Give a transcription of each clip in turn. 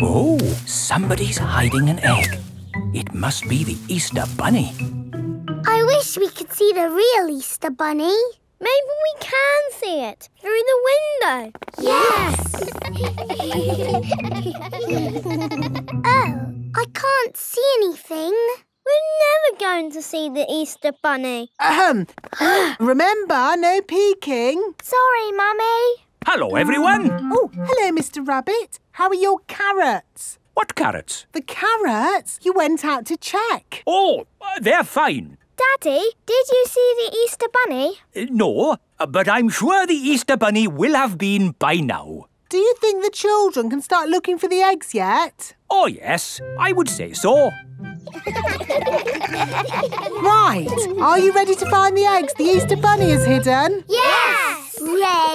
Oh, somebody's hiding an egg. It must be the Easter Bunny. I wish we could see the real Easter Bunny. Maybe we can see it through the window. Yes! Oh, I can't see anything. We're never going to see the Easter Bunny. Ahem. Remember, no peeking. Sorry, Mummy. Hello, everyone. Oh, hello, Mr. Rabbit. How are your carrots? What carrots? The carrots you went out to check. Oh, they're fine. Daddy, did you see the Easter Bunny? No, but I'm sure the Easter Bunny will have been by now. Do you think the children can start looking for the eggs yet? Oh, yes, I would say so. Right, are you ready to find the eggs the Easter Bunny has hidden? Yes! Ready?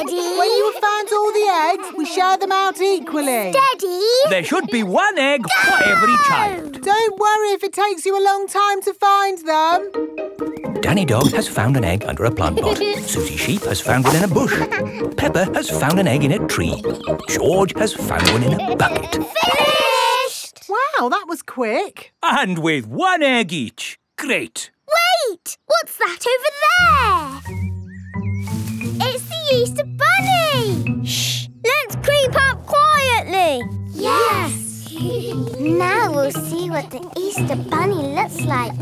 When you have found all the eggs, we share them out equally. Steady! There should be one egg for every child. Don't worry if it takes you a long time to find them. Danny Dog has found an egg under a plant pot. Susie Sheep has found one in a bush. Peppa has found an egg in a tree. George has found one in a bucket. Finish! Wow, that was quick. And with one egg each. Great. Wait! What's that over there? It's the Easter Bunny! Shh! Let's creep up quietly. Yes! Now we'll see what the Easter Bunny looks like.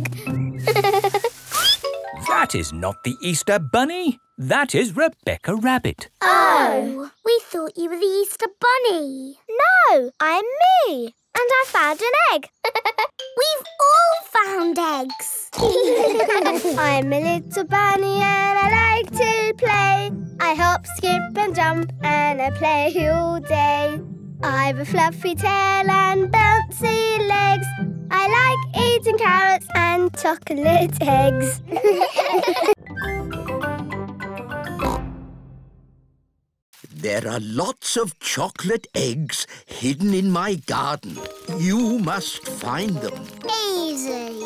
That is not the Easter Bunny. That is Rebecca Rabbit. Oh! We thought you were the Easter Bunny. No, I'm me. And I found an egg. We've all found eggs. I'm a little bunny and I like to play. I hop, skip and jump and I play all day. I've a fluffy tail and bouncy legs. I like eating carrots and chocolate eggs. There are lots of chocolate eggs hidden in my garden. You must find them. Easy.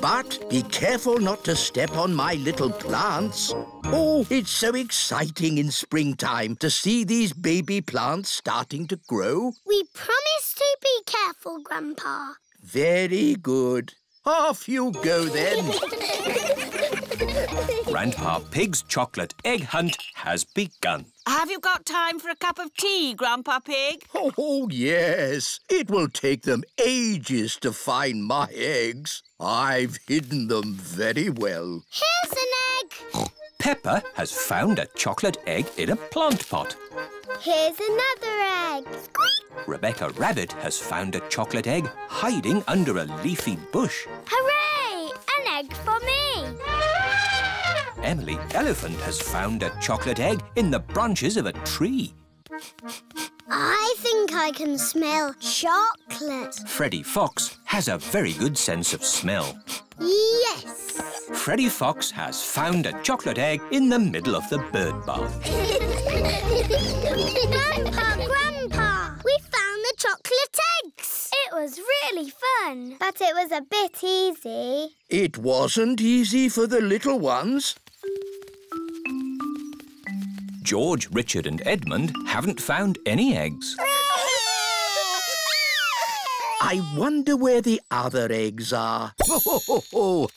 But be careful not to step on my little plants. Oh, it's so exciting in springtime to see these baby plants starting to grow. We promise to be careful, Grandpa. Very good. Off you go, then. Grandpa Pig's chocolate egg hunt has begun. Have you got time for a cup of tea, Grandpa Pig? Oh, yes. It will take them ages to find my eggs. I've hidden them very well. Here's an egg. Peppa has found a chocolate egg in a plant pot. Here's another egg. Squeak! Rebecca Rabbit has found a chocolate egg hiding under a leafy bush. Hooray! An egg for me! Emily Elephant has found a chocolate egg in the branches of a tree. I think I can smell chocolate. Freddy Fox has a very good sense of smell. Yes! Freddy Fox has found a chocolate egg in the middle of the bird bath. Grandpa! We found the chocolate eggs! It was really fun, but it was a bit easy. It wasn't easy for the little ones. George, Richard and Edmund haven't found any eggs. I wonder where the other eggs are. Ho, ho, ho, ho.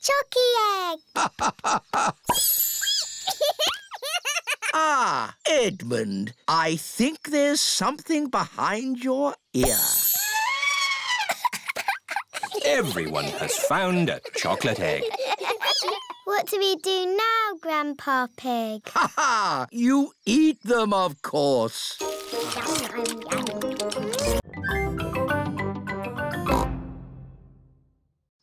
Chucky egg. Ah, Edmund, I think there's something behind your ear. Everyone has found a chocolate egg. What do we do now, Grandpa Pig? Ha-ha! You eat them, of course.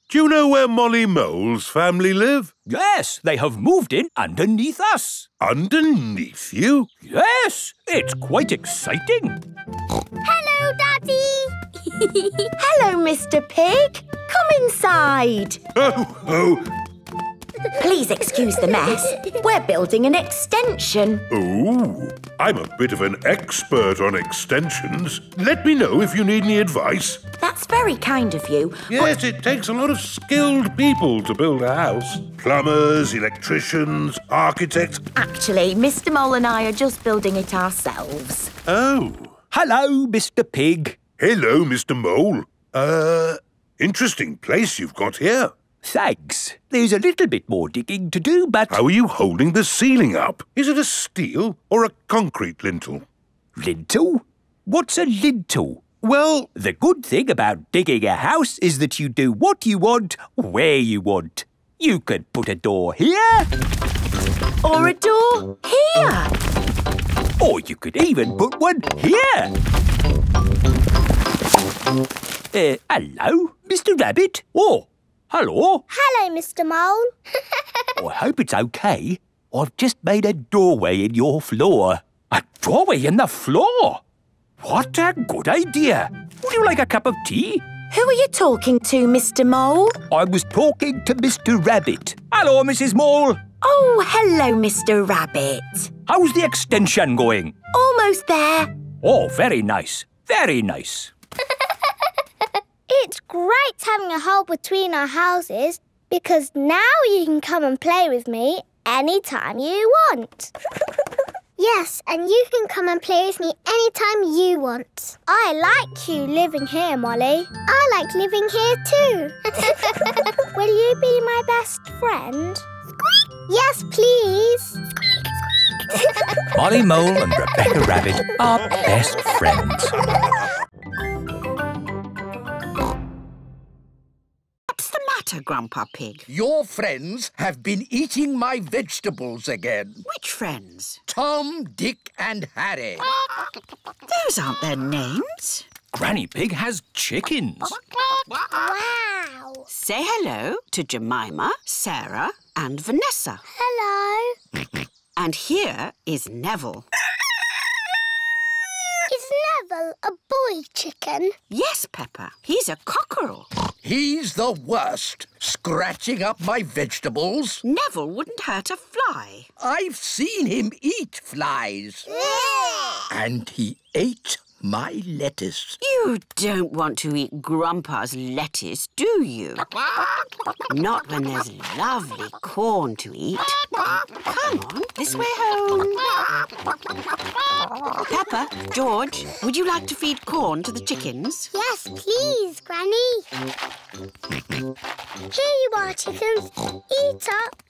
Do you know where Molly Mole's family live? Yes, they have moved in underneath us. Underneath you? Yes, it's quite exciting. Hello, Daddy. Hello, Mr. Pig. Come inside. Oh, oh. Please excuse the mess. We're building an extension. Oh, I'm a bit of an expert on extensions. Let me know if you need any advice. That's very kind of you. Yes, it takes a lot of skilled people to build a house. Plumbers, electricians, architects. Actually, Mr. Mole and I are just building it ourselves. Oh. Hello, Mr. Pig. Hello, Mr. Mole. Interesting place you've got here. Thanks. There's a little bit more digging to do, but... How are you holding the ceiling up? Is it a steel or a concrete lintel? Lintel? What's a lintel? Well, the good thing about digging a house is that you do what you want, where you want. You could put a door here. Or a door here. Or you could even put one here. Hello, Mr. Rabbit. Oh, hello. Hello, Mr. Mole. I hope it's OK. I've just made a doorway in your floor. A doorway in the floor? What a good idea. Would you like a cup of tea? Who are you talking to, Mr. Mole? I was talking to Mr. Rabbit. Hello, Mrs. Mole. Oh, hello, Mr. Rabbit. How's the extension going? Almost there. Oh, very nice. Very nice. It's great having a hole between our houses because now you can come and play with me anytime you want. Yes, and you can come and play with me anytime you want. I like you living here, Molly. I like living here too. Will you be my best friend? Squeak! Yes, please. Squeak, squeak. Molly Mole and Rebecca Rabbit are best friends. What's the matter, Grandpa Pig? Your friends have been eating my vegetables again. Which friends? Tom, Dick and Harry. Those aren't their names. Granny Pig has chickens. Wow! Say hello to Jemima, Sarah and Vanessa. Hello. And here is Neville. Is Neville a boy chicken? Yes, Peppa. He's a cockerel. He's the worst. Scratching up my vegetables. Neville wouldn't hurt a fly. I've seen him eat flies. And he ate my lettuce. You don't want to eat Grandpa's lettuce, do you? Not when there's lovely corn to eat. Come on, this way home. Peppa, George, would you like to feed corn to the chickens? Yes, please, Granny. Here you are, chickens. Eat up.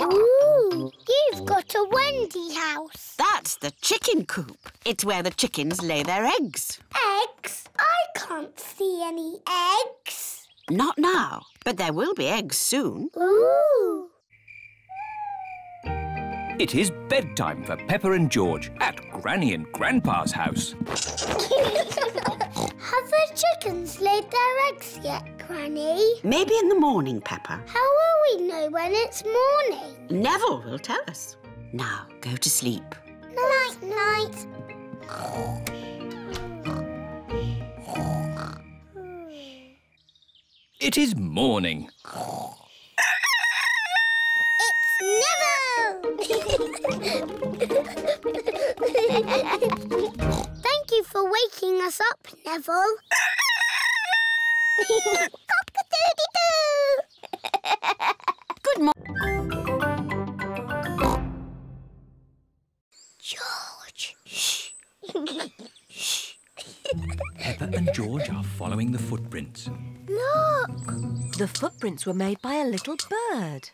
Ooh, you've got a Wendy house. That's the chicken coop. It's where the chickens lay their eggs. Eggs? I can't see any eggs. Not now, but there will be eggs soon. Ooh! It is bedtime for Peppa and George at Granny and Grandpa's house. Have the chickens laid their eggs yet, Granny? Maybe in the morning, Peppa. How will we know when it's morning? Neville will tell us. Now, go to sleep. Night, night. It is morning. It's Neville! Thank you for waking us up, Neville. Cock-a-doodie-doo! Good morning. George! Shh! Shh! Peppa and George are following the footprints. Look! The footprints were made by a little bird.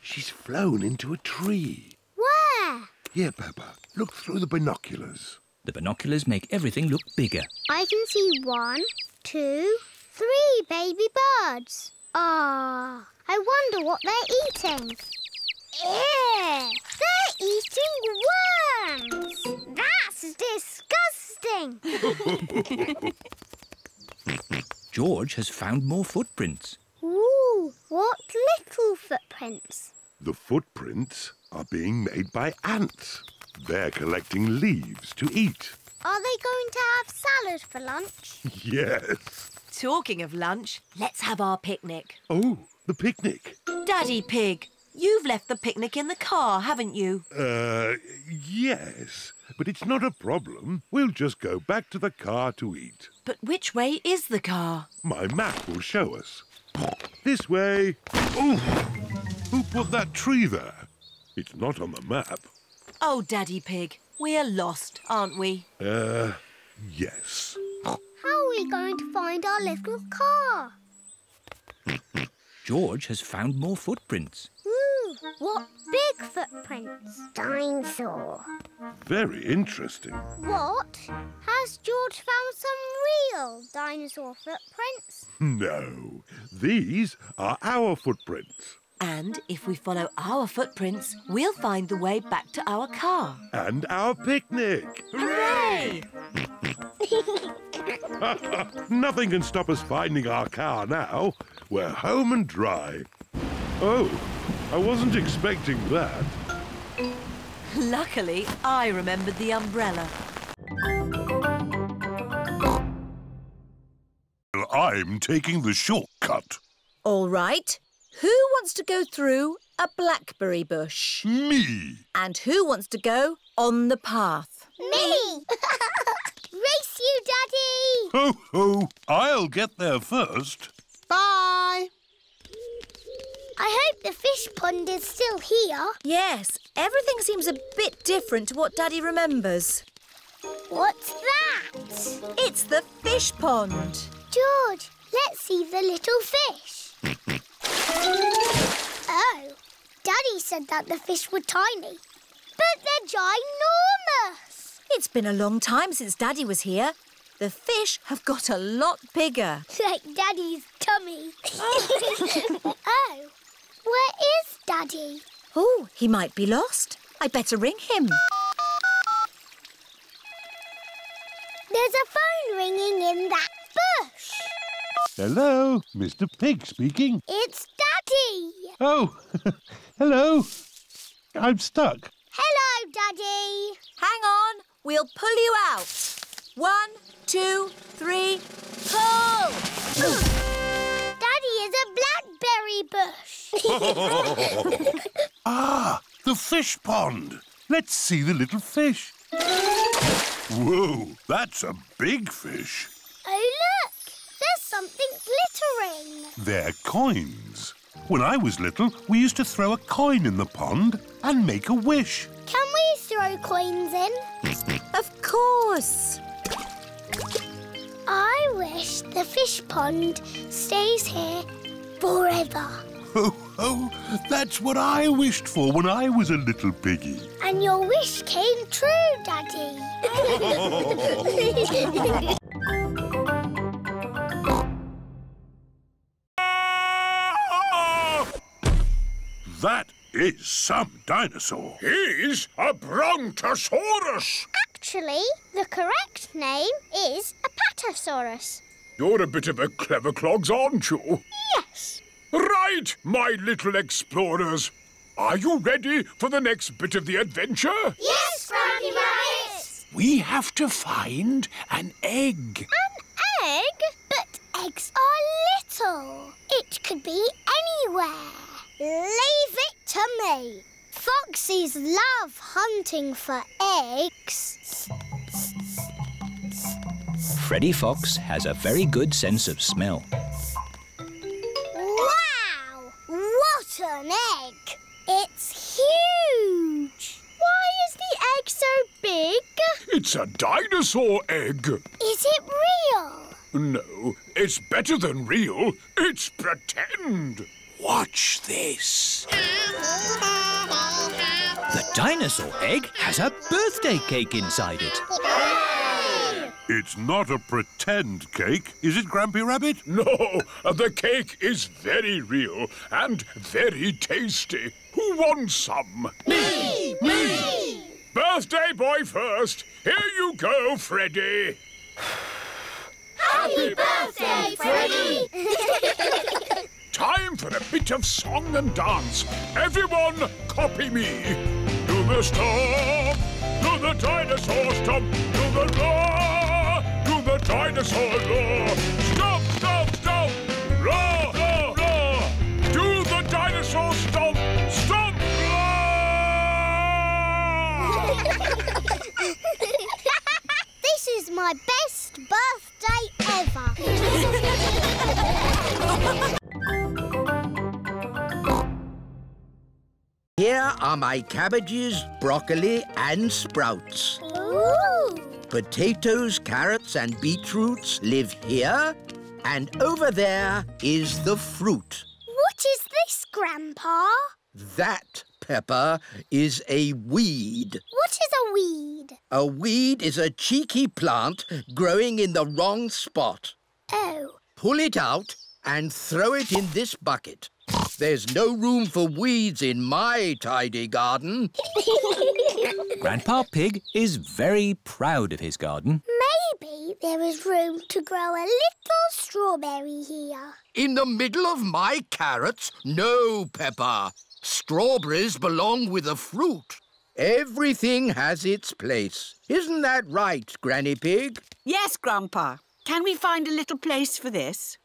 She's flown into a tree. Where? Here, Peppa. Look through the binoculars. The binoculars make everything look bigger. I can see 1, 2, 3 baby birds. Ah, I wonder what they're eating. Ew! They're eating worms! That's disgusting! George has found more footprints. Ooh, what little footprints? The footprints are being made by ants. They're collecting leaves to eat. Are they going to have salad for lunch? Yes. Talking of lunch, let's have our picnic. Oh, the picnic. Daddy Pig. You've left the picnic in the car, haven't you? Yes. But it's not a problem. We'll just go back to the car to eat. But which way is the car? My map will show us. This way. Ooh! Who put that tree there? It's not on the map. Oh, Daddy Pig, we're lost, aren't we? Yes. How are we going to find our little car? George has found more footprints. Ooh, what big footprints? Dinosaur. Very interesting. What? Has George found some real dinosaur footprints? No, these are our footprints. And if we follow our footprints, we'll find the way back to our car. And our picnic. Hooray! Nothing can stop us finding our car now. We're home and dry. Oh, I wasn't expecting that. Luckily, I remembered the umbrella. I'm taking the shortcut. All right. Who wants to go through a blackberry bush? Me. And who wants to go on the path? Me. Race you, Daddy. Ho, ho. I'll get there first. Bye. I hope the fish pond is still here. Yes. Everything seems a bit different to what Daddy remembers. What's that? It's the fish pond. George, let's see the little fish. Oh, Daddy said that the fish were tiny, but they're ginormous. It's been a long time since Daddy was here. The fish have got a lot bigger. Like Daddy's tummy. Oh, where is Daddy? Oh, he might be lost. I'd better ring him. There's a phone ringing in that bush. Hello, Mr. Pig speaking. It's Daddy. Oh, hello. I'm stuck. Hello, Daddy. Hang on, we'll pull you out. 1, 2, 3, pull! Daddy is a blackberry bush. Ah, the fish pond. Let's see the little fish. Whoa, that's a big fish. Oh, look. There's something glittering. They're coins. When I was little, we used to throw a coin in the pond and make a wish. Can we throw coins in? Of course. I wish the fish pond stays here forever. Ho, ho! That's what I wished for when I was a little piggy. And your wish came true, Daddy. That is some dinosaur. He's a brontosaurus. Actually, the correct name is a patasaurus. You're a bit of a clever clogs, aren't you? Yes. Right, my little explorers. Are you ready for the next bit of the adventure? Yes, Grumpy Rabbit. We have to find an egg. An egg? But eggs are little. It could be anywhere. Leave it to me. Foxes love hunting for eggs. Freddy Fox has a very good sense of smell. Wow! What an egg! It's huge! Why is the egg so big? It's a dinosaur egg. Is it real? No, it's better than real. It's pretend. Watch this. The dinosaur egg has a birthday cake inside it. It's not a pretend cake, is it, Grumpy Rabbit? No, the cake is very real and very tasty. Who wants some? Me! Me! Birthday boy first. Here you go, Freddy. Happy birthday, Freddy! Time for a bit of song and dance. Everyone, copy me. Do the stomp, do the dinosaur stomp, do the roar, do the dinosaur roar. Stomp, stomp, stomp, roar, roar, roar. Do the dinosaur stomp, stomp, roar. This is my best birthday ever. Here are my cabbages, broccoli and sprouts. Ooh. Potatoes, carrots and beetroots live here, and over there is the fruit. What is this, Grandpa? That, Peppa, is a weed. What is a weed? A weed is a cheeky plant growing in the wrong spot. Oh. Pull it out and throw it in this bucket. There's no room for weeds in my tidy garden. Grandpa Pig is very proud of his garden. Maybe there is room to grow a little strawberry here. In the middle of my carrots? No, Peppa. Strawberries belong with the fruit. Everything has its place. Isn't that right, Granny Pig? Yes, Grandpa. Can we find a little place for this?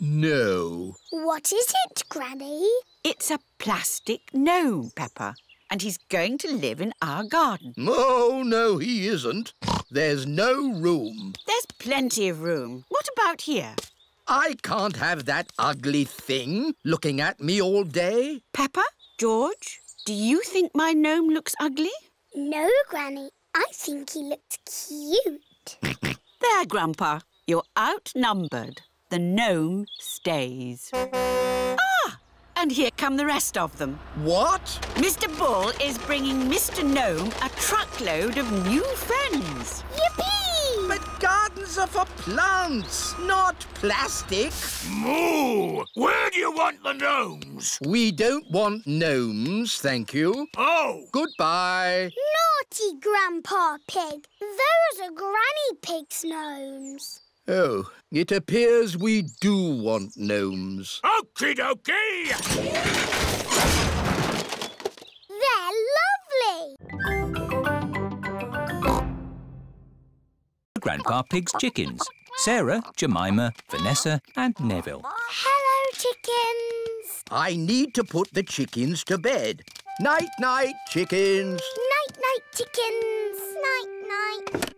No. What is it, Granny? It's a plastic gnome, Peppa, and he's going to live in our garden. Oh, no, he isn't. There's no room. There's plenty of room. What about here? I can't have that ugly thing looking at me all day. Peppa, George, do you think my gnome looks ugly? No, Granny. I think he looks cute. There, Grandpa. You're outnumbered. The gnome stays. Ah! And here come the rest of them. What? Mr. Bull is bringing Mr. Gnome a truckload of new friends. Yippee! But gardens are for plants, not plastic. Moo! Where do you want the gnomes? We don't want gnomes, thank you. Oh! Goodbye. Naughty Grandpa Pig. Those are Granny Pig's gnomes. Oh, it appears we do want gnomes. Okie dokie! They're lovely! Grandpa Pig's chickens. Sarah, Jemima, Vanessa and Neville. Hello, chickens! I need to put the chickens to bed. Night-night, chickens! Night-night, chickens! Night-night.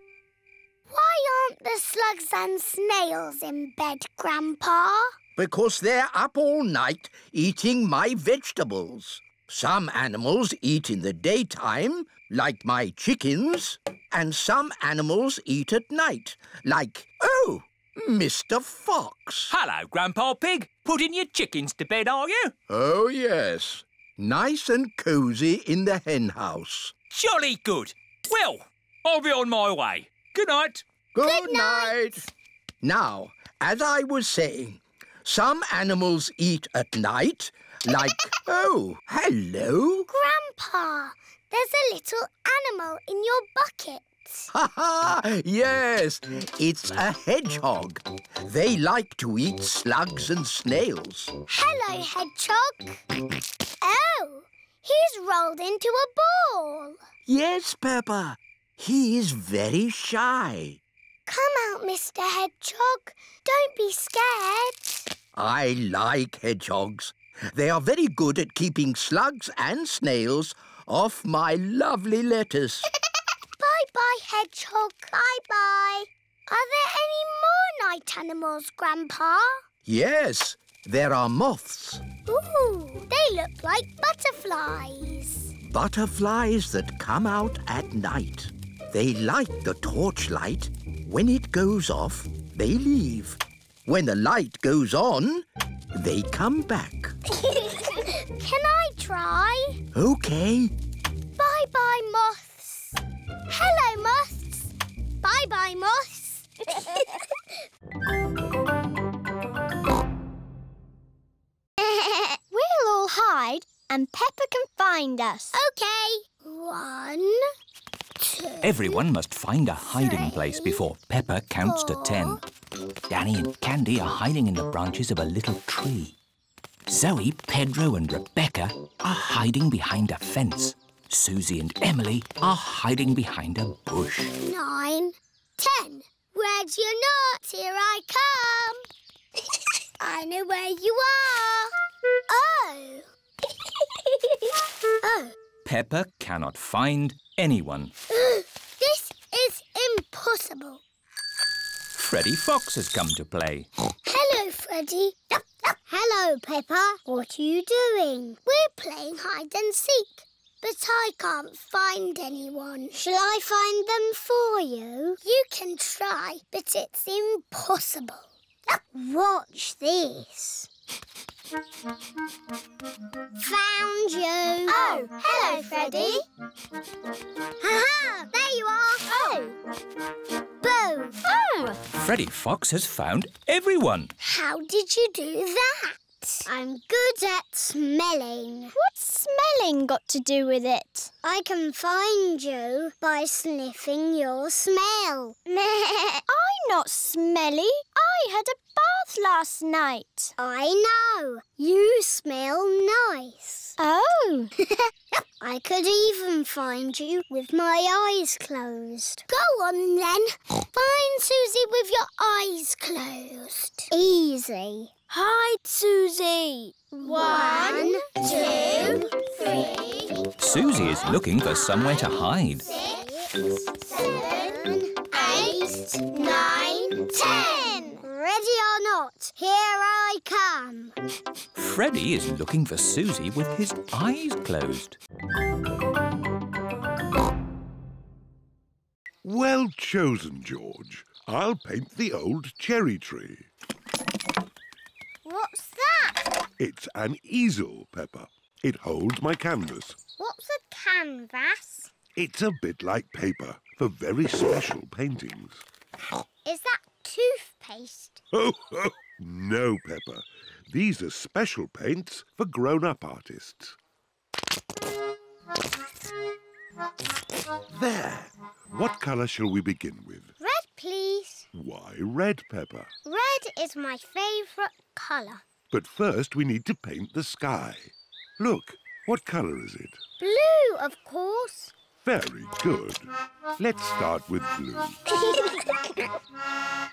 Why aren't the slugs and snails in bed, Grandpa? Because they're up all night eating my vegetables. Some animals eat in the daytime, like my chickens, and some animals eat at night, like, oh, Mr. Fox. Hello, Grandpa Pig. Putting your chickens to bed, are you? Oh, yes. Nice and cosy in the hen house. Jolly good. Well, I'll be on my way. Good night. Good night. Now, as I was saying, some animals eat at night, like... Oh, hello. Grandpa, there's a little animal in your bucket. Ha-ha! Yes, it's a hedgehog. They like to eat slugs and snails. Hello, hedgehog. Oh, he's rolled into a ball. Yes, Peppa. He is very shy. Come out, Mr. Hedgehog. Don't be scared. I like hedgehogs. They are very good at keeping slugs and snails off my lovely lettuce. Bye-bye, hedgehog. Bye-bye. Are there any more night animals, Grandpa? Yes, there are moths. Ooh, they look like butterflies. Butterflies that come out at night. They like the torchlight. When it goes off, they leave. When the light goes on, they come back. Can I try? OK. Bye-bye, moths. Hello, moths. Bye-bye, moths. We'll all hide and Peppa can find us. OK. 1, 2, everyone must find a hiding place before Peppa counts to 10. Danny and Candy are hiding in the branches of a little tree. Zoe, Pedro and Rebecca are hiding behind a fence. Susie and Emily are hiding behind a bush. 9, 10. Where's your nuts? Here I come. I know where you are. Oh. Oh. Peppa cannot find anyone. This is impossible. Freddy Fox has come to play. Hello, Freddy. Hello, Peppa. What are you doing? We're playing hide and seek, but I can't find anyone. Shall I find them for you? You can try, but it's impossible. Watch this. Found you. Oh, hello, Freddy. Ha-ha, there you are. Oh. Boom. Oh. Freddy Fox has found everyone. How did you do that? I'm good at smelling. What's smelling got to do with it? I can find you by sniffing your smell. I'm not smelly. I had a bath last night. I know. You smell nice. Oh. I could even find you with my eyes closed. Go on, then. Find Susie with your eyes closed. Easy. Hide, Susie. 1, 2, 3. Susie is looking for somewhere to hide. 6, 7, 8, 9, 10. Ready or not, here I come. Freddy is looking for Susie with his eyes closed. Well chosen, George. I'll paint the old cherry tree. What's that? It's an easel, Peppa. It holds my canvas. What's a canvas? It's a bit like paper for very special paintings. Is that toothpaste? Oh, no, Peppa. These are special paints for grown-up artists. There. What colour shall we begin with? Red, please. Why red, Peppa? Red is my favourite colour. But first we need to paint the sky. Look, what colour is it? Blue, of course. Very good. Let's start with blue.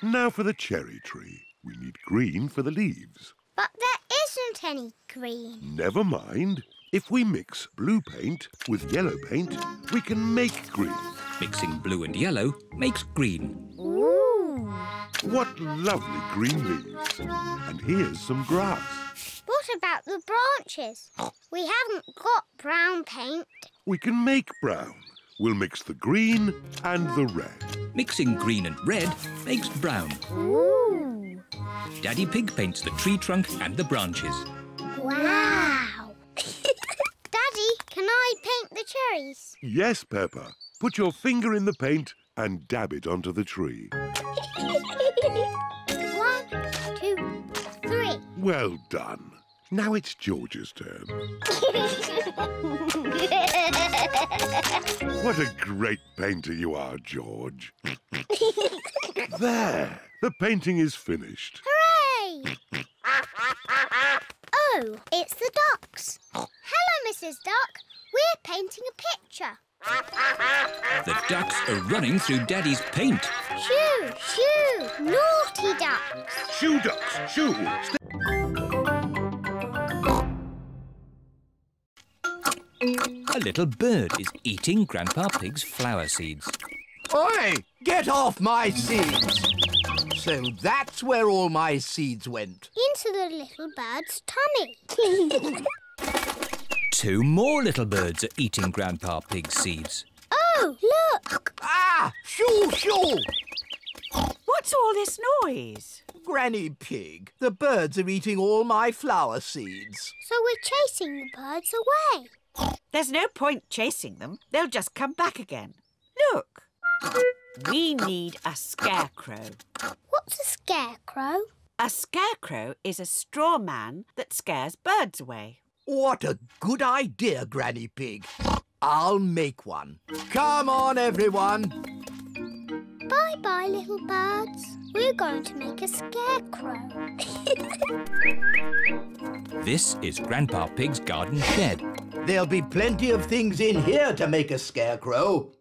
Now for the cherry tree. We need green for the leaves. But there isn't any green. Never mind. If we mix blue paint with yellow paint, we can make green. Mixing blue and yellow makes green. Ooh! What lovely green leaves. And here's some grass. What about the branches? We haven't got brown paint. We can make brown. We'll mix the green and the red. Mixing green and red makes brown. Ooh! Daddy Pig paints the tree trunk and the branches. Wow! Daddy, can I paint the cherries? Yes, Peppa. Put your finger in the paint and dab it onto the tree. 1, 2, 3. Well done. Now it's George's turn. What a great painter you are, George. There! The painting is finished. Hooray! Oh, it's the ducks. Hello, Mrs. Duck. We're painting a picture. The ducks are running through Daddy's paint. Shoo, shoo, naughty ducks. Shoo, ducks, shoo. A little bird is eating Grandpa Pig's flower seeds. Oi! Get off my seeds! So that's where all my seeds went. Into the little bird's tummy. 2 more little birds are eating Grandpa Pig's seeds. Oh, look! Ah! Shoo, shoo! What's all this noise? Granny Pig, the birds are eating all my flower seeds. So we're chasing the birds away. There's no point chasing them. They'll just come back again. Look. We need a scarecrow. What's a scarecrow? A scarecrow is a straw man that scares birds away. What a good idea, Granny Pig. I'll make one. Come on, everyone. Bye-bye, little birds. We're going to make a scarecrow. This is Grandpa Pig's garden shed. There'll be plenty of things in here to make a scarecrow.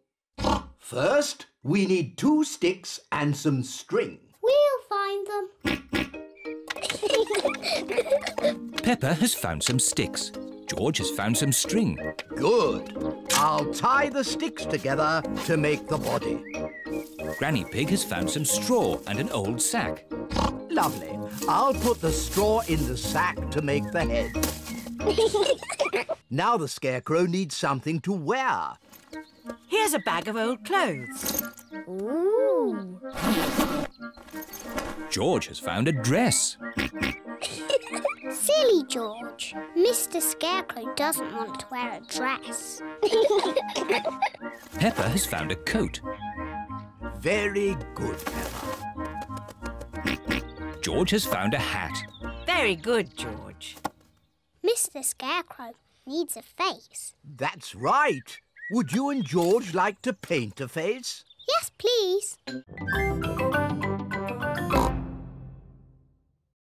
First, we need 2 sticks and some string. We'll find them. Peppa has found some sticks. George has found some string. Good. I'll tie the sticks together to make the body. Granny Pig has found some straw and an old sack. Lovely. I'll put the straw in the sack to make the head. Now the Scarecrow needs something to wear. Here's a bag of old clothes. Ooh. George has found a dress. Silly George. Mr. Scarecrow doesn't want to wear a dress. Peppa has found a coat. Very good, Peppa. George has found a hat. Very good, George. Mr. Scarecrow needs a face. That's right. Would you and George like to paint a face? Yes, please.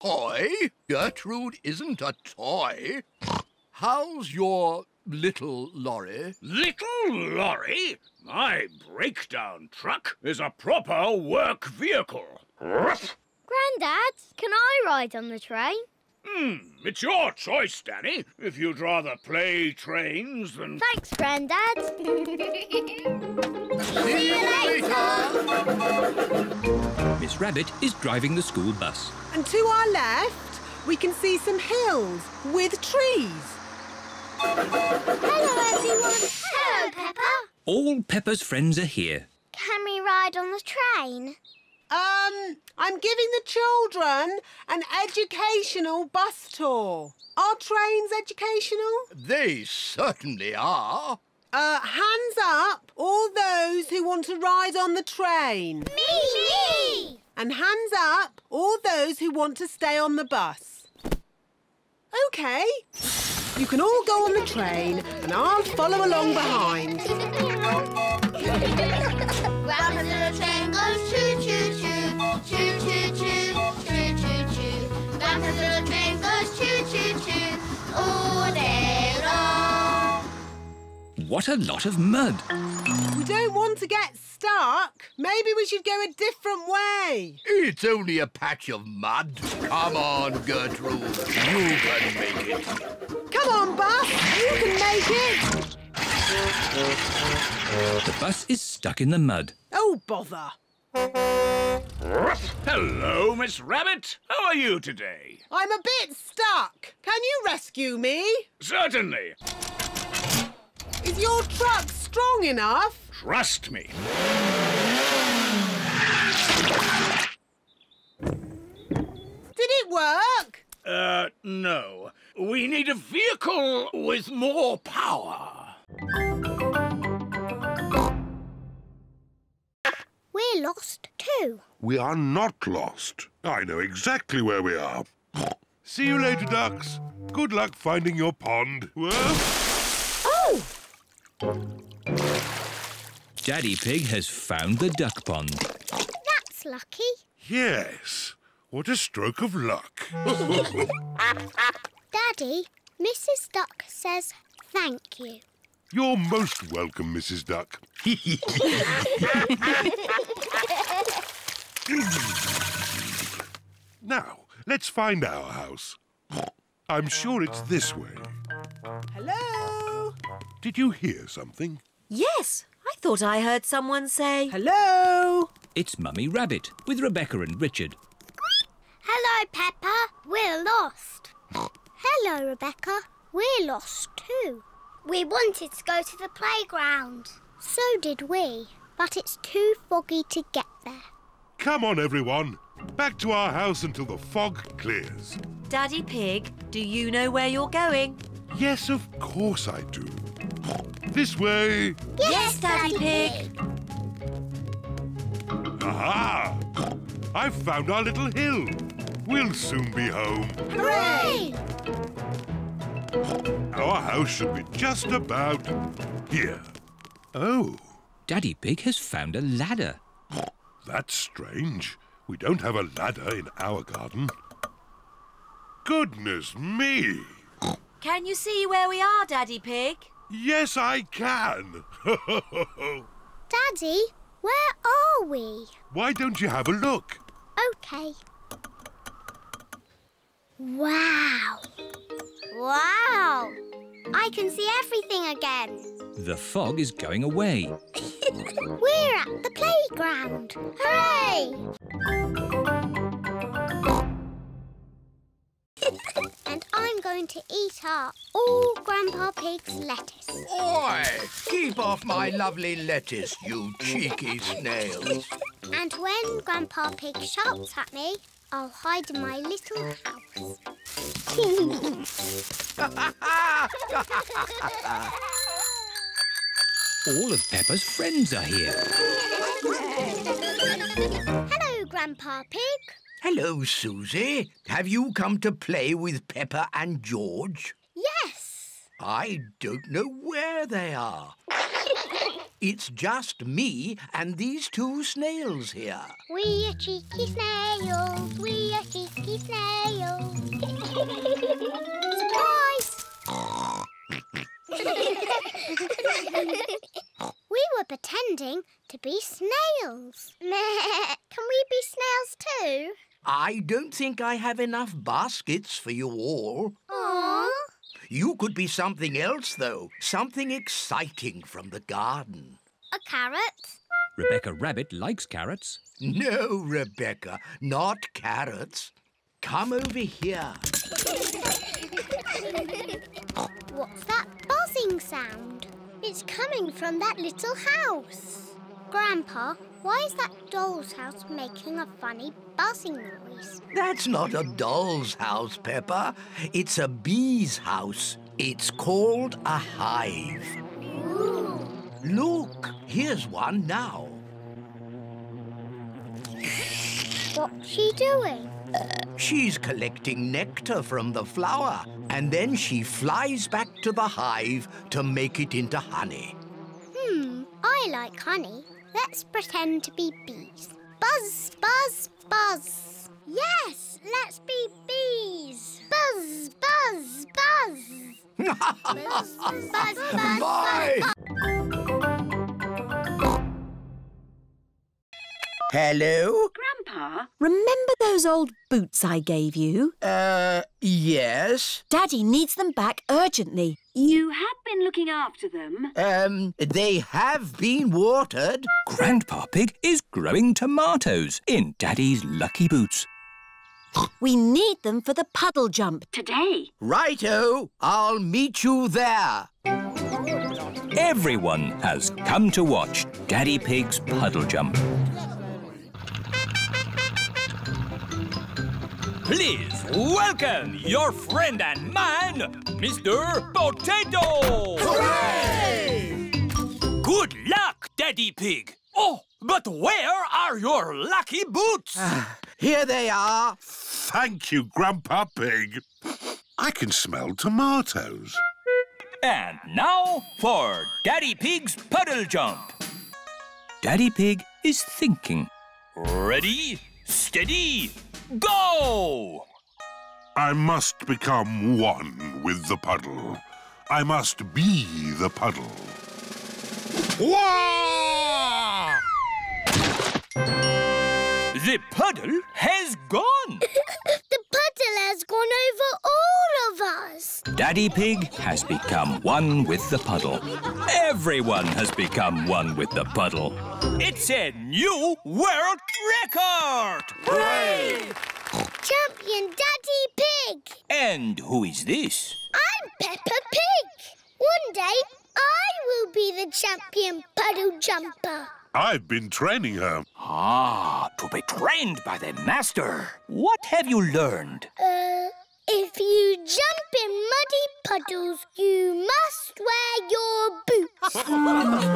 Toy? Gertrude isn't a toy. How's your little lorry? Little lorry? My breakdown truck is a proper work vehicle. Grandad, can I ride on the train? It's your choice, Danny, if you'd rather play trains than... Thanks, Grandad. See you later! Miss Rabbit is driving the school bus. And to our left, we can see some hills with trees. Hello, everyone. Hello, Peppa. All Peppa's friends are here. Can we ride on the train? I'm giving the children an educational bus tour. Are trains educational? They certainly are. Hands up, all those who want to ride on the train. Me! And hands up, all those who want to stay on the bus. OK. You can all go on the train and I'll follow along behind. Round the little train goes choo-choo. Choo choo choo, choo choo choo. Round the little train goes choo choo choo all day long. What a lot of mud! We don't want to get stuck. Maybe we should go a different way. It's only a patch of mud. Come on, Gertrude, you can make it. Come on, bus, you can make it. The bus is stuck in the mud. Oh, bother! Hello, Miss Rabbit. How are you today? I'm a bit stuck. Can you rescue me? Certainly. Is your truck strong enough? Trust me. Did it work? No. We need a vehicle with more power. We're lost too. We are not lost. I know exactly where we are. See you later, ducks. Good luck finding your pond. Whoa. Oh! Daddy Pig has found the duck pond. That's lucky. Yes. What a stroke of luck. Daddy, Mrs. Duck says thank you. You're most welcome, Mrs. Duck. Now, let's find our house. I'm sure it's this way. Hello? Did you hear something? Yes, I thought I heard someone say... Hello? It's Mummy Rabbit with Rebecca and Richard. Hello, Peppa. We're lost. Hello, Rebecca. We're lost too. We wanted to go to the playground. So did we, but it's too foggy to get there. Come on, everyone. Back to our house until the fog clears. Daddy Pig, do you know where you're going? Yes, of course I do. This way. Yes, Daddy Pig. Aha! I've found our little hill. We'll soon be home. Hooray! Our house should be just about here. Oh. Daddy Pig has found a ladder. That's strange. We don't have a ladder in our garden. Goodness me! Can you see where we are, Daddy Pig? Yes, I can. Daddy, where are we? Why don't you have a look? OK. Wow! Wow! I can see everything again. The fog is going away. We're at the playground. Hooray! to eat up all Grandpa Pig's lettuce. Oi! Keep off my lovely lettuce, you cheeky snails. And when Grandpa Pig shouts at me, I'll hide in my little house. All of Peppa's friends are here. Hello, Grandpa Pig. Hello, Susie. Have you come to play with Peppa and George? Yes. I don't know where they are. It's just me and these two snails here. We are cheeky snails. We are cheeky snails. Surprise! We were pretending to be snails. Can we be snails too? I don't think I have enough baskets for you all. Aww. You could be something else, though. Something exciting from the garden. A carrot? Rebecca Rabbit likes carrots. No, Rebecca, not carrots. Come over here. What's that buzzing sound? It's coming from that little house. Grandpa, why is that doll's house making a funny buzzing noise? That's not a doll's house, Peppa. It's a bee's house. It's called a hive. Ooh. Look, here's one now. What's she doing? She's collecting nectar from the flower, and then she flies back to the hive to make it into honey. I like honey. Let's pretend to be bees. Buzz, buzz, buzz. Yes, let's be bees. Buzz, buzz, buzz. Buzz, buzz, buzz, buzz. Bye. Hello? Grandpa? Remember those old boots I gave you? Yes. Daddy needs them back urgently. You have been looking after them. They have been watered. Grandpa Pig is growing tomatoes in Daddy's lucky boots. We need them for the puddle jump today. Righto, I'll meet you there. Everyone has come to watch Daddy Pig's puddle jump. Please welcome your friend and mine, Mr. Potato! Hooray! Good luck, Daddy Pig. Oh, but where are your lucky boots? Here they are. Thank you, Grandpa Pig. I can smell tomatoes. And now for Daddy Pig's puddle jump. Daddy Pig is thinking. Ready, steady, go! I must become one with the puddle. I must be the puddle. Whoa! The puddle has gone! The puddle has gone over all of us! Daddy Pig has become one with the puddle. Everyone has become one with the puddle. It's a new world record! Hooray! Champion Daddy Pig! And who is this? I'm Peppa Pig! One day, I will be the champion puddle jumper. I've been training her. Ah, to be trained by the master. What have you learned? If you jump in muddy puddles, you must wear your boots.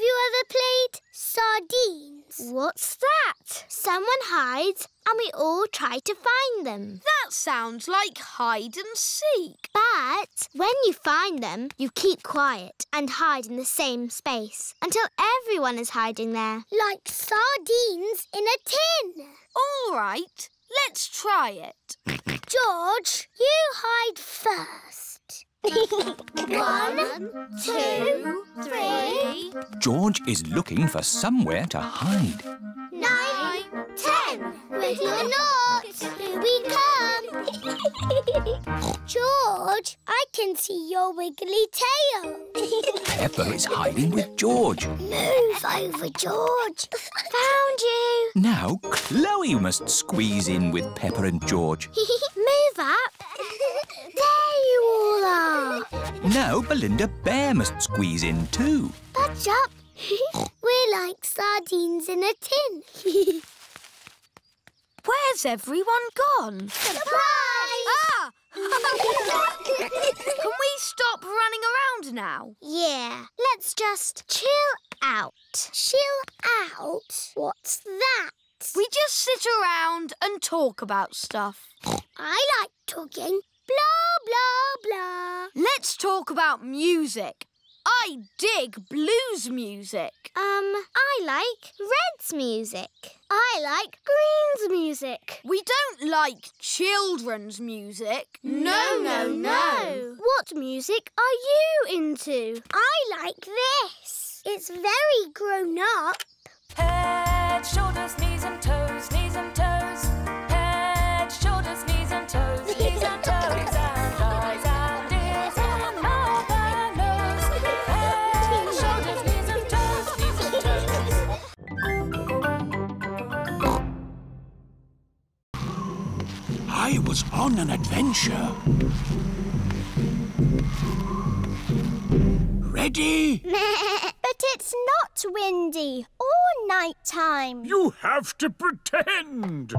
Have you ever played sardines? What's that? Someone hides and we all try to find them. That sounds like hide and seek. But when you find them, you keep quiet and hide in the same space until everyone is hiding there. Like sardines in a tin. All right, let's try it. George, you hide first. 1, 2, 3. George is looking for somewhere to hide. 9, 10. With your noughts, here we come. George, I can see your wiggly tail. Peppa is hiding with George. Move over, George. Found you. Now Chloe must squeeze in with Peppa and George. Move up. There you all are. Now Belinda Bear must squeeze in too. Budge up. We're like sardines in a tin. Where's everyone gone? Surprise! Ah! Can we stop running around now? Yeah, let's just chill out. Chill out? What's that? We just sit around and talk about stuff. I like talking. Blah, blah, blah. Let's talk about music. I dig blues music. I like Red's music. I like Green's music. We don't like children's music. No, no, no. What music are you into? I like this. It's very grown up. Head, shoulders, knees and toes, knees and toes. Head, shoulders, knees and toes, knees and toes. And eyes and ears and mouth and nose. Head, shoulders, knees and toes, knees and toes. I was on an adventure. Ready? But it's not windy or night time. You have to pretend.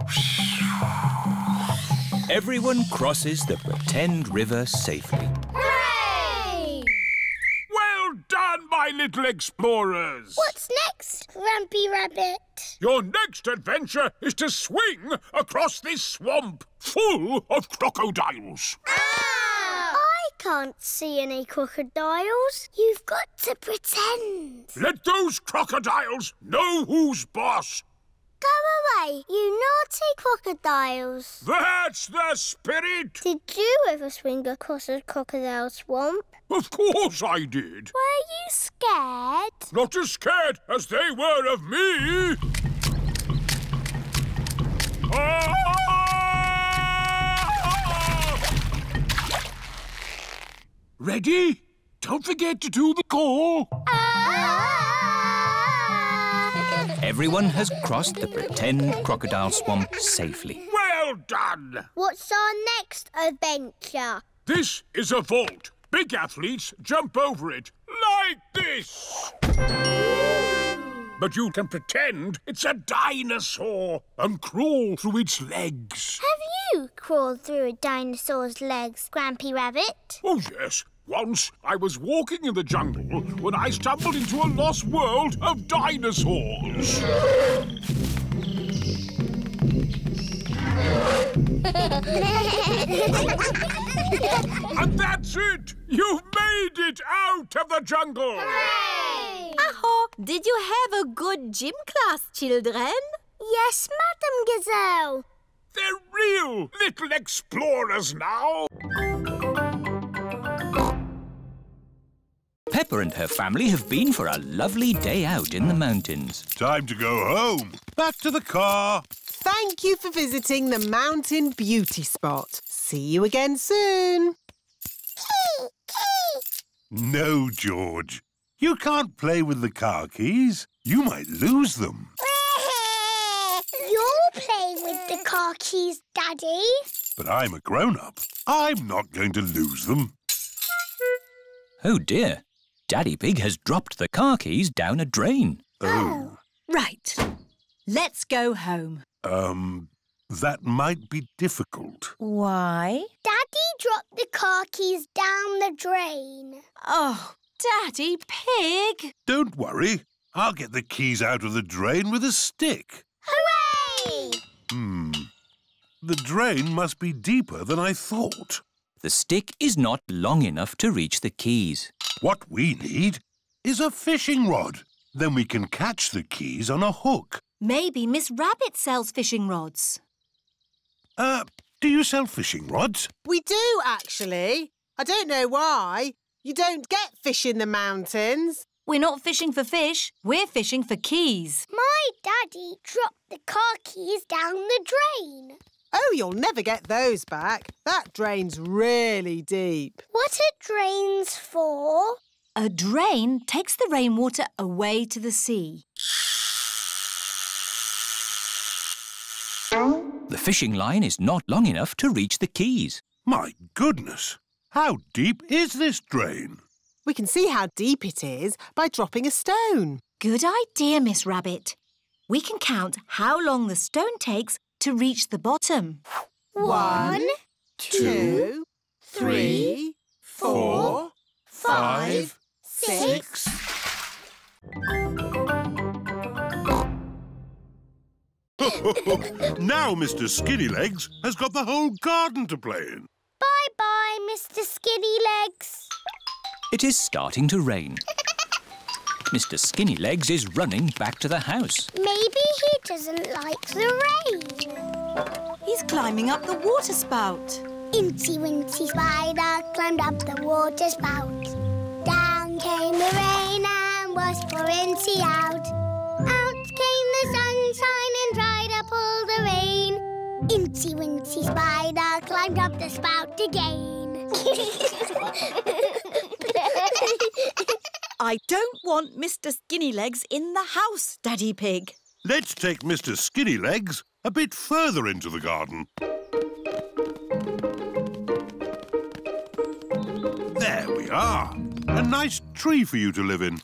Everyone crosses the pretend river safely. Hooray! Well done, my little explorers. What's next, Grumpy Rabbit? Your next adventure is to swing across this swamp full of crocodiles. Ah! Can't see any crocodiles. You've got to pretend. Let those crocodiles know who's boss. Go away, you naughty crocodiles. That's the spirit. Did you ever swing across a crocodile swamp? Of course I did. Were you scared? Not as scared as they were of me. Ready? Don't forget to do the call. Ah! Everyone has crossed the pretend crocodile swamp safely. Well done! What's our next adventure? This is a vault. Big athletes jump over it like this. But you can pretend it's a dinosaur and crawl through its legs. Have you crawled through a dinosaur's legs, Grumpy Rabbit? Oh, yes. Once I was walking in the jungle when I stumbled into a lost world of dinosaurs. And that's it! You've made it out of the jungle! Hooray! Aho! Did you have a good gym class, children? Yes, Madam Gazelle. They're real little explorers now. Peppa and her family have been for a lovely day out in the mountains. Time to go home. Back to the car. Thank you for visiting the Mountain Beauty Spot. See you again soon. No, George. You can't play with the car keys. You might lose them. You'll play with the car keys, Daddy. But I'm a grown-up. I'm not going to lose them. Oh, dear. Daddy Pig has dropped the car keys down a drain. Oh. Right. Let's go home. That might be difficult. Why? Daddy dropped the car keys down the drain. Oh, Daddy Pig. Don't worry. I'll get the keys out of the drain with a stick. Hooray! The drain must be deeper than I thought. The stick is not long enough to reach the keys. What we need is a fishing rod. Then we can catch the keys on a hook. Maybe Miss Rabbit sells fishing rods. Do you sell fishing rods? We do, actually. I don't know why. You don't get fish in the mountains. We're not fishing for fish. We're fishing for keys. My daddy dropped the car keys down the drain. Oh, you'll never get those back. That drain's really deep. What are drains for? A drain takes the rainwater away to the sea. The fishing line is not long enough to reach the quays. My goodness! How deep is this drain? We can see how deep it is by dropping a stone. Good idea, Miss Rabbit. We can count how long the stone takes to reach the bottom. 1, 2, 3, 4, 5, 6. Now Mr. Skinnylegs has got the whole garden to play in. Bye-bye, Mr. Skinnylegs. It is starting to rain. Mr. Skinnylegs is running back to the house. Maybe he doesn't like the rain. He's climbing up the water spout. Incy Wincy Spider climbed up the water spout. Down came the rain and was for Incy out. Out came the sunshine and dried up all the rain. Incy Wincy Spider climbed up the spout again. I don't want Mr. Skinnylegs in the house, Daddy Pig. Let's take Mr. Skinnylegs a bit further into the garden. There we are. A nice tree for you to live in.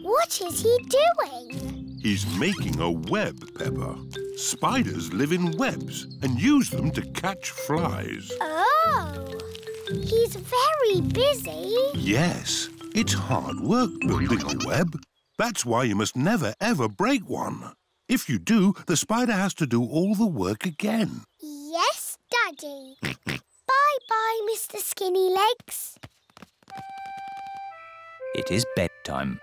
What is he doing? He's making a web, Peppa. Spiders live in webs and use them to catch flies. Oh! He's very busy. Yes, it's hard work building a web. That's why you must never, ever break one. If you do, the spider has to do all the work again. Yes, Daddy. Bye-bye, Mr. Skinnylegs. It is bedtime.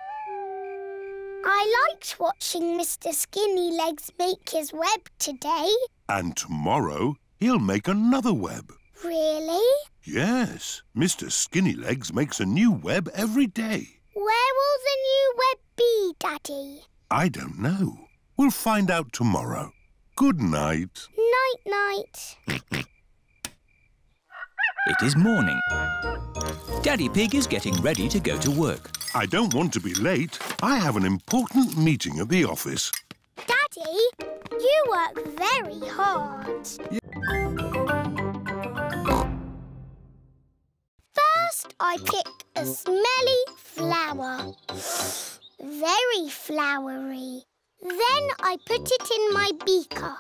I liked watching Mr. Skinnylegs make his web today. And tomorrow, he'll make another web. Really? Yes. Mr. Skinnylegs makes a new web every day. Where will the new web be, Daddy? I don't know. We'll find out tomorrow. Good night. Night-night. It is morning. Daddy Pig is getting ready to go to work. I don't want to be late. I have an important meeting at the office. Daddy, you work very hard. First, I pick a smelly flower. Very flowery. Then I put it in my beaker.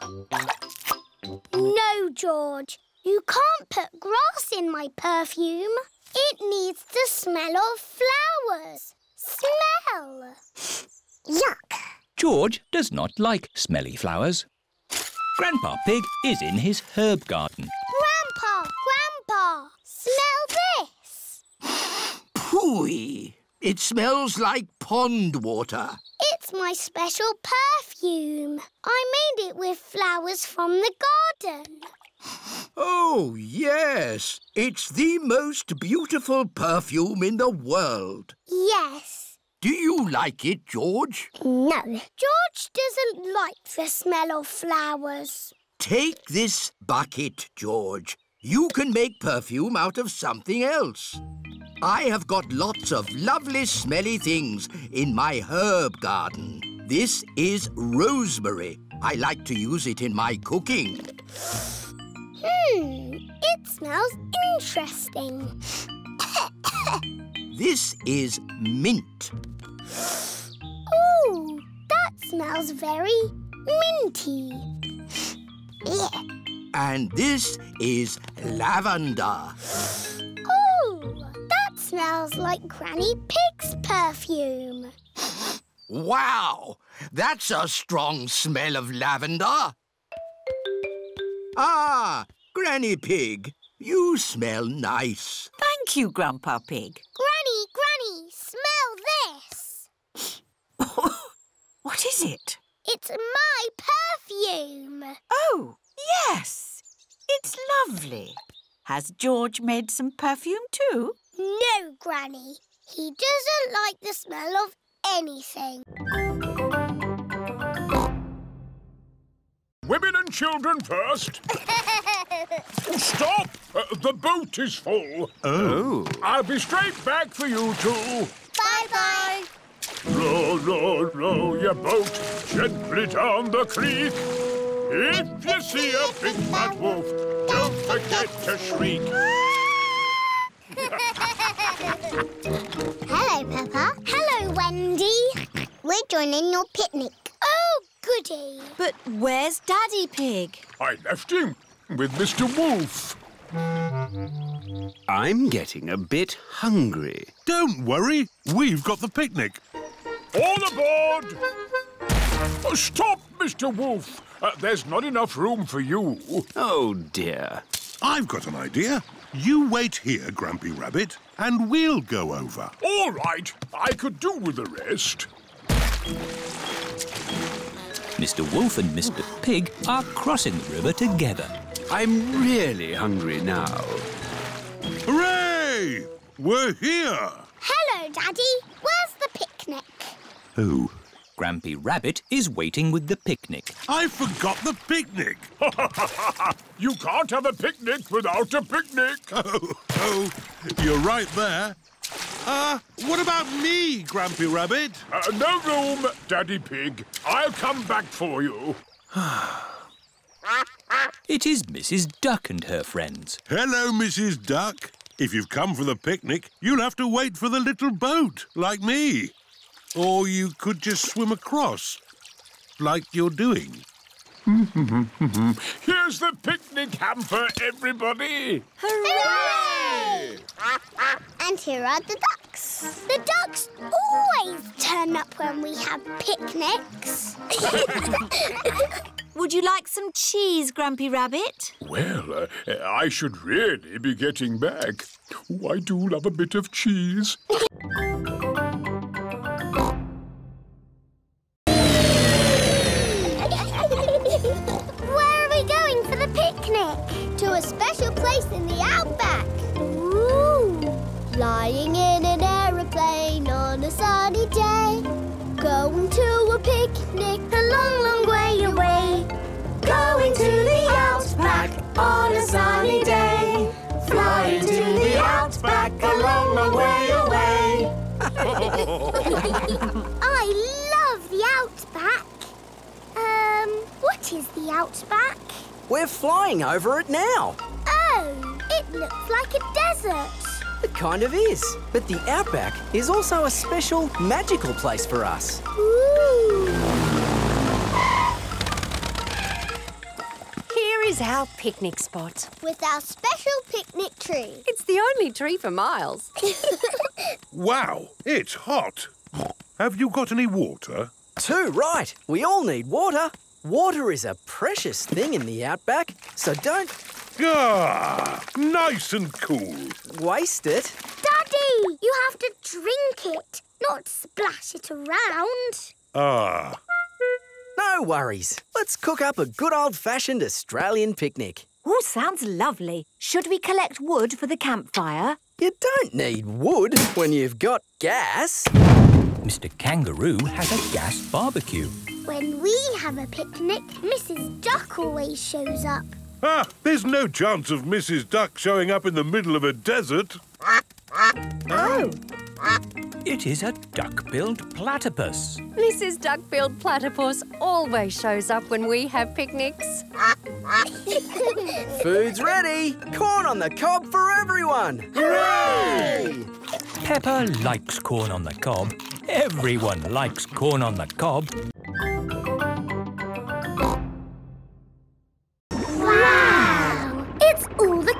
No, George, you can't put grass in my perfume. It needs the smell of flowers. Smell! Yuck! George does not like smelly flowers. Grandpa Pig is in his herb garden. Grandpa! Grandpa! Smell this! Pooey! It smells like pond water. It's my special perfume. I made it with flowers from the garden. Oh, yes. It's the most beautiful perfume in the world. Yes. Do you like it, George? No. George doesn't like the smell of flowers. Take this bucket, George. You can make perfume out of something else. I have got lots of lovely smelly things in my herb garden. This is rosemary. I like to use it in my cooking. It smells interesting. This is mint. Ooh, that smells very minty. Yeah. And this is lavender. Ooh, that smells like Granny Pig's perfume. Wow, that's a strong smell of lavender. Ah, Granny Pig, you smell nice. Thank you, Grandpa Pig. Granny, smell this. What is it? It's my perfume. Oh, yes. It's lovely. Has George made some perfume too? No, Granny. He doesn't like the smell of anything. Women and children first. Stop! The boat is full. Oh. I'll be straight back for you two. Bye-bye. Row, row, row your boat gently down the creek. If you see a big fat wolf, don't forget to shriek. Hello, Peppa. Hello, Wendy. We're joining your picnic. Oh, goody. But where's Daddy Pig? I left him with Mr. Wolf. I'm getting a bit hungry. Don't worry. We've got the picnic. All aboard! Oh, stop, Mr. Wolf. There's not enough room for you. Oh, dear. I've got an idea. You wait here, Grumpy Rabbit, and we'll go over. All right. I could do with the rest. Mr. Wolf and Mr. Pig are crossing the river together. I'm really hungry now. Hooray! We're here! Hello, Daddy. Where's the picnic? Oh, Grumpy Rabbit is waiting with the picnic. I forgot the picnic! You can't have a picnic without a picnic! Oh, you're right there. What about me, Grumpy Rabbit? No room, Daddy Pig. I'll come back for you. It is Mrs. Duck and her friends. Hello, Mrs. Duck. If you've come for the picnic, you'll have to wait for the little boat, like me. Or you could just swim across, like you're doing. Here's the picnic hamper, everybody! Hooray! And here are the ducks. The ducks always turn up when we have picnics. Would you like some cheese, Grumpy Rabbit? Well, I should really be getting back. Oh, I do love a bit of cheese. To a special place in the outback. Ooh! Flying in an aeroplane on a sunny day. Going to a picnic a long, long way away. Going to the outback on a sunny day. Flying to the outback a long, long way away. I love the outback. What is the outback? We're flying over it now. Oh, it looks like a desert. It kind of is. But the outback is also a special magical place for us. Ooh. Here is our picnic spot. With our special picnic tree. It's the only tree for miles. Wow, it's hot. Have you got any water? Too right. We all need water. Water is a precious thing in the outback, so don't... Ah, nice and cool. Waste it. Daddy, you have to drink it, not splash it around. Ah. No worries. Let's cook up a good old-fashioned Australian picnic. Oh, sounds lovely. Should we collect wood for the campfire? You don't need wood when you've got gas. Mr. Kangaroo has a gas barbecue. When we have a picnic, Mrs. Duck always shows up. Ah, there's no chance of Mrs. Duck showing up in the middle of a desert. Oh! It is a duck-billed platypus. Mrs. Duck-billed platypus always shows up when we have picnics. Food's ready! Corn on the cob for everyone! Hooray! Peppa likes corn on the cob. Everyone likes corn on the cob.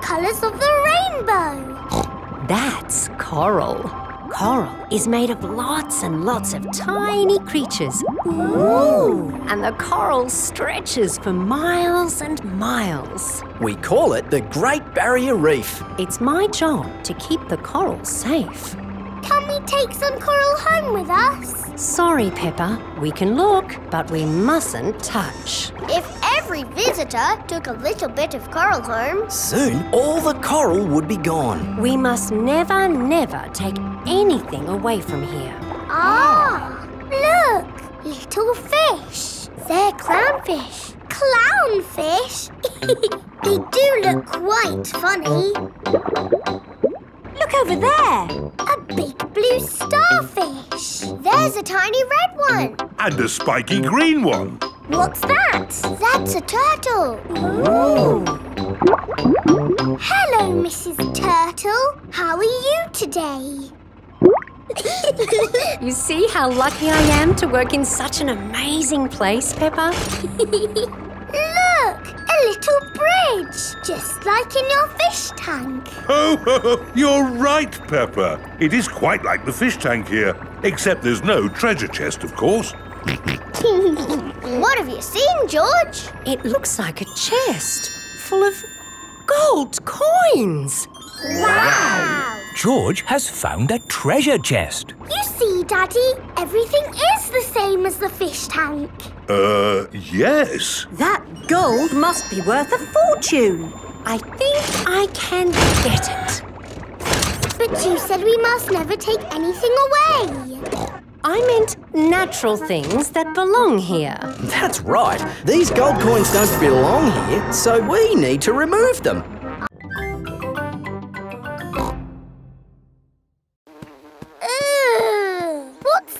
Colours of the rainbow. That's coral. Coral is made of lots and lots of tiny creatures. Ooh! And the coral stretches for miles and miles. We call it the Great Barrier Reef. It's my job to keep the coral safe. Can we take some coral home with us? Sorry, Peppa. We can look, but we mustn't touch. If every visitor took a little bit of coral home... Soon, all the coral would be gone. We must never, never take anything away from here. Ah! Look! Little fish. They're clownfish. clownfish. They do look quite funny. Look over there. A big blue starfish. There's a tiny red one. And a spiky green one. What's that? That's a turtle. Ooh. Hello, Mrs. Turtle. How are you today? You see how lucky I am to work in such an amazing place, Peppa? Look, a little bridge, just like in your fish tank. Oh, you're right, Peppa. It is quite like the fish tank here, except there's no treasure chest, of course. What have you seen, George? It looks like a chest full of gold coins. Wow! George has found a treasure chest. You see, Daddy, everything is the same as the fish tank. Yes. That gold must be worth a fortune. I think I can get it. But you said we must never take anything away. I meant natural things that belong here. That's right. These gold coins don't belong here, so we need to remove them.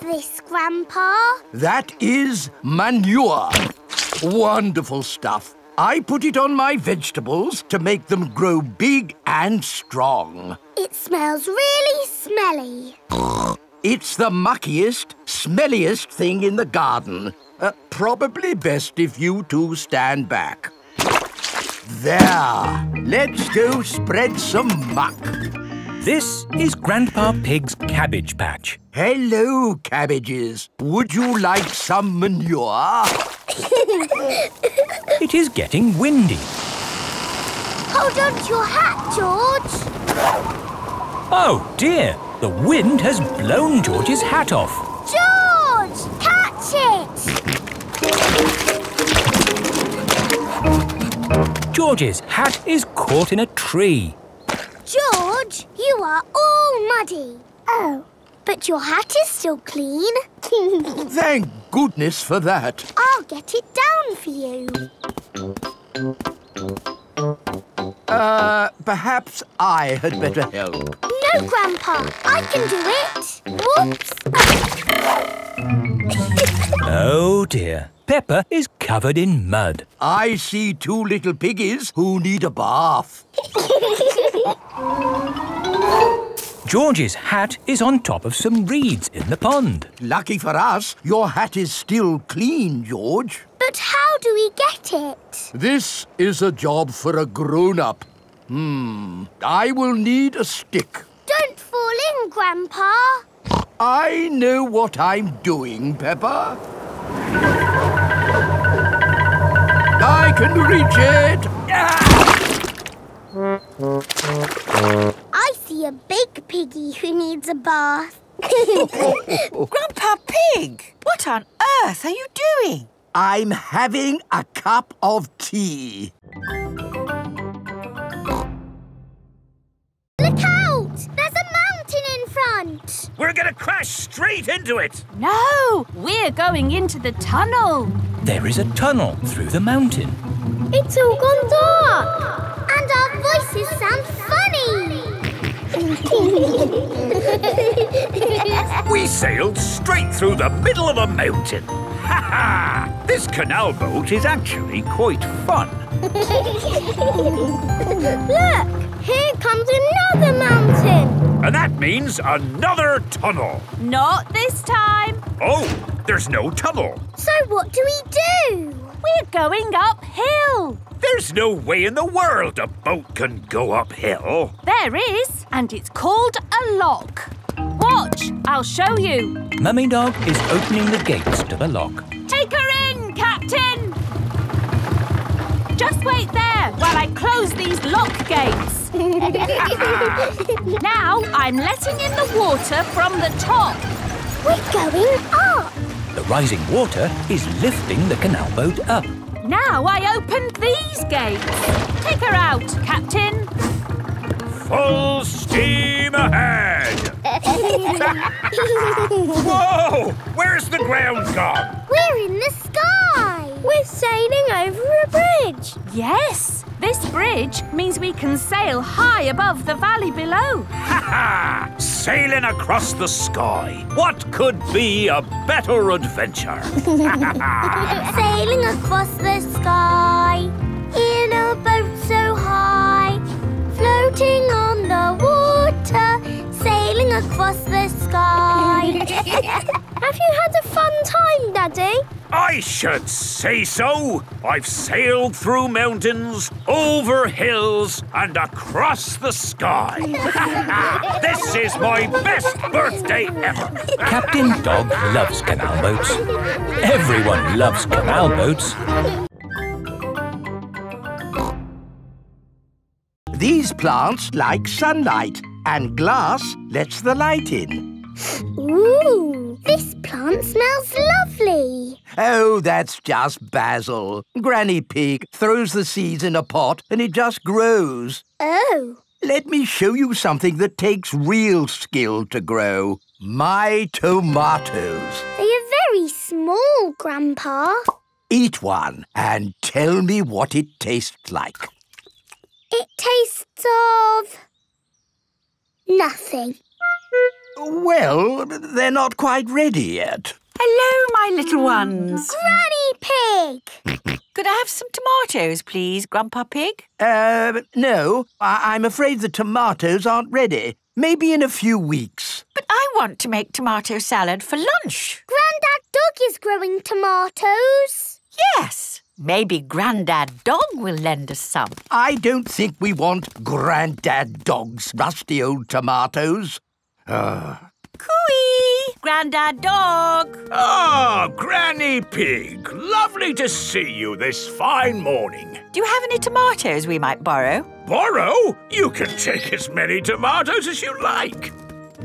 This, Grandpa? That is manure. Wonderful stuff. I put it on my vegetables to make them grow big and strong. It smells really smelly. It's the muckiest, smelliest thing in the garden. Probably best if you two stand back. There. Let's go spread some muck. This is Grandpa Pig's cabbage patch. Hello, cabbages. Would you like some manure? It is getting windy. Hold on to your hat, George. Oh, dear. The wind has blown George's hat off. George, catch it. George's hat is caught in a tree. George, you are all muddy. Oh, but your hat is still clean. Thank goodness for that. I'll get it down for you. Perhaps I had better help. No, Grandpa, I can do it. Whoops. Oh, dear. Peppa is covered in mud. I see two little piggies who need a bath. George's hat is on top of some reeds in the pond. Lucky for us, your hat is still clean, George. But how do we get it? This is a job for a grown-up. I will need a stick. Don't fall in, Grandpa. I know what I'm doing, Peppa. I can reach it. I see a big piggy who needs a bath. Grandpa Pig, what on earth are you doing? I'm having a cup of tea. Look out! There's a mountain in front. We're going to crash straight into it. No, we're going into the tunnel. There is a tunnel through the mountain. It's all gone dark. And our voices sound funny. We sailed straight through the middle of a mountain. Ha ha! This canal boat is actually quite fun. Look, here comes another mountain. And that means another tunnel. Not this time. Oh, there's no tunnel. So what do we do? We're going uphill. There's no way in the world a boat can go uphill. There is, and it's called a lock. Watch, I'll show you. Mummy Dog is opening the gates to the lock. Take her in, Captain. Just wait there while I close these lock gates. Now I'm letting in the water from the top. We're going up. The rising water is lifting the canal boat up. Now I opened these gates. Take her out, Captain. Full steam ahead. Whoa! Where's the ground gone? We're in the sky. We're sailing over a bridge. Yes, this bridge means we can sail high above the valley below. Ha ha! Sailing across the sky. What could be a better adventure? Sailing across the sky in a boat so high, floating on the water, sailing across the sky. Have you had a fun time, Daddy? I should say so. I've sailed through mountains, over hills, and across the sky. This is my best birthday ever. Captain Dog loves canal boats. Everyone loves canal boats. These plants like sunlight, and glass lets the light in. Ooh. This plant smells lovely. Oh, that's just basil. Granny Pig throws the seeds in a pot and it just grows. Oh. Let me show you something that takes real skill to grow. My tomatoes. They are very small, Grandpa. Eat one and tell me what it tastes like. It tastes of... nothing. Well, they're not quite ready yet. Hello, my little ones. Granny Pig! Could I have some tomatoes, please, Grandpa Pig? No. I'm afraid the tomatoes aren't ready. Maybe in a few weeks. But I want to make tomato salad for lunch. Grandad Dog is growing tomatoes. Yes. Maybe Grandad Dog will lend us some. I don't think we want Grandad Dog's rusty old tomatoes. Cooey! Grandad Dog! Oh, Granny Pig! Lovely to see you this fine morning. Do you have any tomatoes we might borrow? Borrow? You can take as many tomatoes as you like.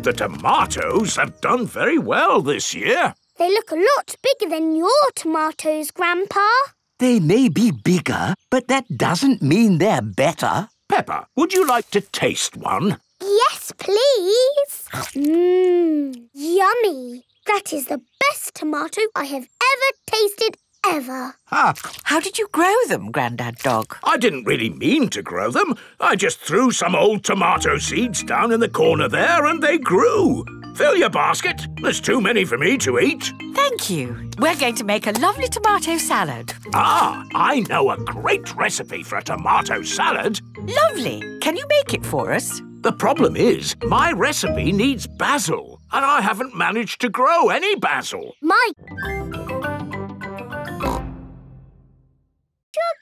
The tomatoes have done very well this year. They look a lot bigger than your tomatoes, Grandpa. They may be bigger, but that doesn't mean they're better. Peppa, would you like to taste one? Yes, please. Mmm, yummy. That is the best tomato I have ever tasted ever. Ah. How did you grow them, Grandad Dog? I didn't really mean to grow them. I just threw some old tomato seeds down in the corner there and they grew. Fill your basket. There's too many for me to eat. Thank you. We're going to make a lovely tomato salad. Ah, I know a great recipe for a tomato salad. Lovely. Can you make it for us? The problem is, my recipe needs basil, and I haven't managed to grow any basil. My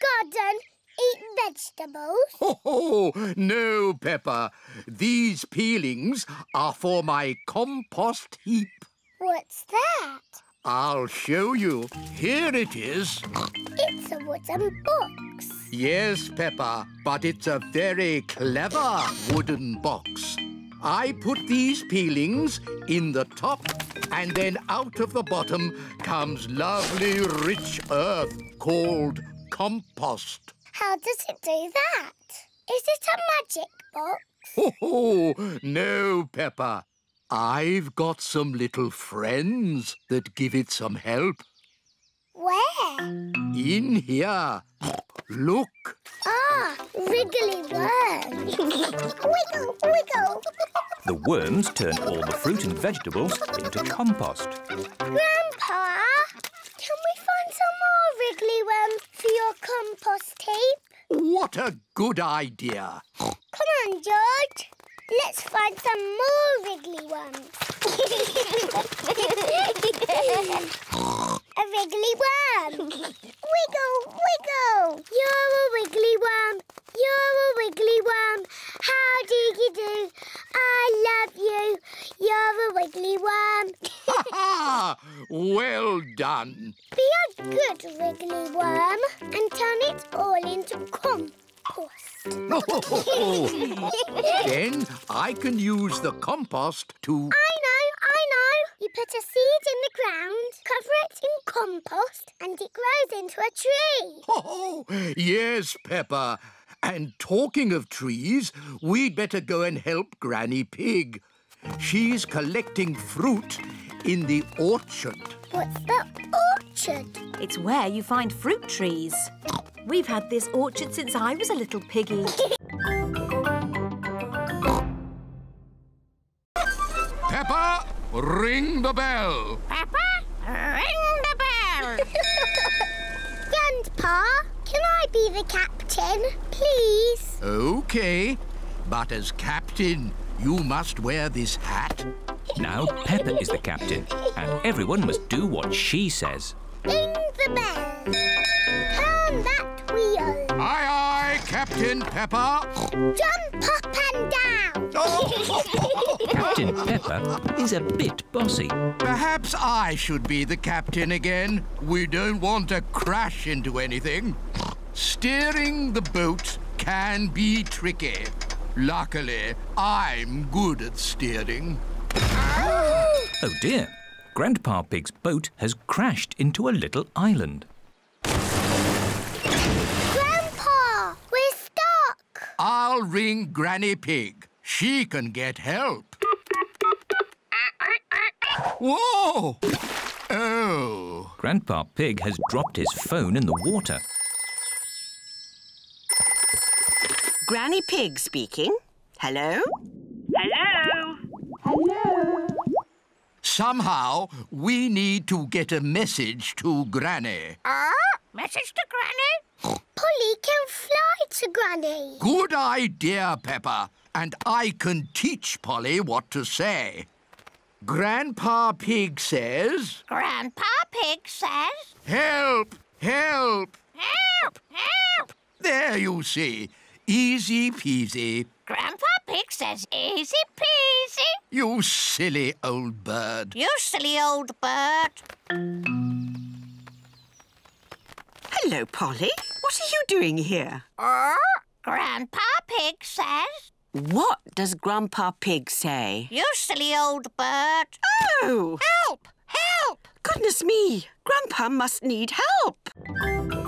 garden eat vegetables? Oh, no, Peppa. These peelings are for my compost heap. What's that? I'll show you. Here it is. It's a wooden box. Yes, Peppa, but it's a very clever wooden box. I put these peelings in the top, and then out of the bottom comes lovely rich earth called compost. How does it do that? Is it a magic box? Oh, no, Peppa. I've got some little friends that give it some help. Where? In here. Look. Ah, wriggly worms. Wiggle, wiggle. The worms turn all the fruit and vegetables into compost. Grandpa, can we find some more wriggly worms for your compost heap? What a good idea. Come on, George. Let's find some more wriggly worms. A wriggly worm. Wiggle, wiggle. You're a wiggly worm. You're a wiggly worm. How do you do? I love you. You're a wiggly worm. Ha ha! Well done. Be a good wriggly worm and turn it all into compost. Then I can use the compost to... I know. You put a seed in the ground, cover it in compost, and it grows into a tree. Oh, yes, Peppa. And talking of trees, we'd better go and help Granny Pig. She's collecting fruit in the orchard. What's the orchard? It's where you find fruit trees. We've had this orchard since I was a little piggy. Peppa, ring the bell. Peppa, ring the bell. Grandpa, can I be the captain, please? OK, but as captain, you must wear this hat. Now Peppa is the captain, and everyone must do what she says. Ring the bell. Turn that wheel. Aye, aye, Captain Peppa. Jump up and down. Oh. Captain Peppa is a bit bossy. Perhaps I should be the captain again. We don't want to crash into anything. Steering the boat can be tricky. Luckily, I'm good at steering. Oh dear, Grandpa Pig's boat has crashed into a little island. Grandpa, we're stuck. I'll ring Granny Pig. She can get help. Whoa! Oh! Grandpa Pig has dropped his phone in the water. Granny Pig speaking. Hello? Hello? Hello? Somehow, we need to get a message to Granny. Message to Granny? Polly can fly to Granny. Good idea, Peppa. And I can teach Polly what to say. Grandpa Pig says... Grandpa Pig says... Help! Help! Help! Help! There you see. Easy peasy. Grandpa Pig says easy peasy. You silly old bird. You silly old bird. Hello, Polly. What are you doing here? Grandpa Pig says... What does Grandpa Pig say? You silly old bird. Oh! Help! Help! Goodness me! Grandpa must need help.